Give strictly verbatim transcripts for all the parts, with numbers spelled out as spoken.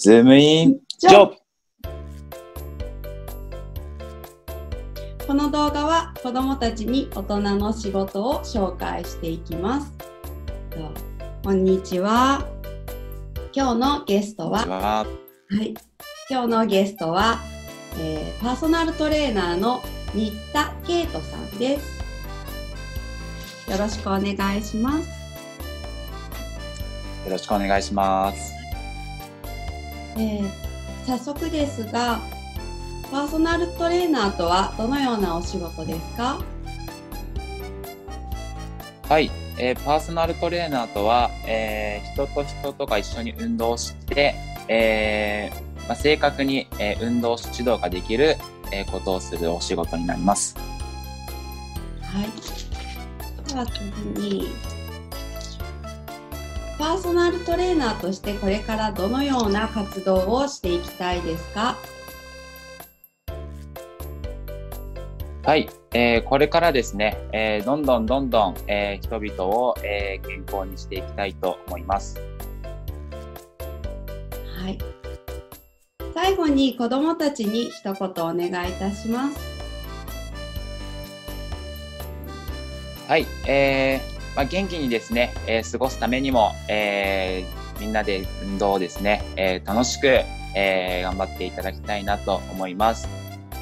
ズームインジョブ。この動画は子どもたちに大人の仕事を紹介していきます。こんにちは。今日のゲストは、はい、今日のゲストは、えー、パーソナルトレーナーの新田恵人さんです。よろしくお願いします。よろしくお願いします。えー、早速ですが、パーソナルトレーナーとはどのようなお仕事ですか？はい、えー、パーソナルトレーナーとは、えー、人と人とが一緒に運動して、えーまあ、正確に、えー、運動指導ができる、えー、ことをするお仕事になります。はい。では次に、パーソナルトレーナーとしてこれからどのような活動をしていきたいですか？はい、えー、これからですね、えー、どんどんどんどん、えー、人々を、えー、健康にしていきたいと思います。はい。最後に子どもたちに一言お願いいたします。はい、えーまあ、元気にですね、えー、過ごすためにも、えー、みんなで運動をですね、えー、楽しく、えー、頑張っていただきたいなと思います。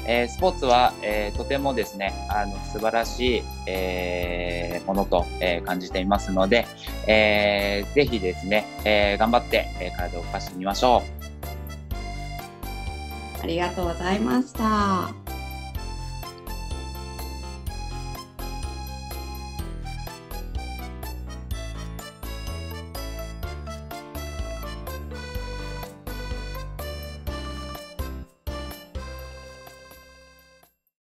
えー、スポーツは、えー、とてもですね、あの素晴らしい、えー、ものと、えー、感じていますので、えー、ぜひですね、えー、頑張って、えー、体を動かしてみましょう。ありがとうございました。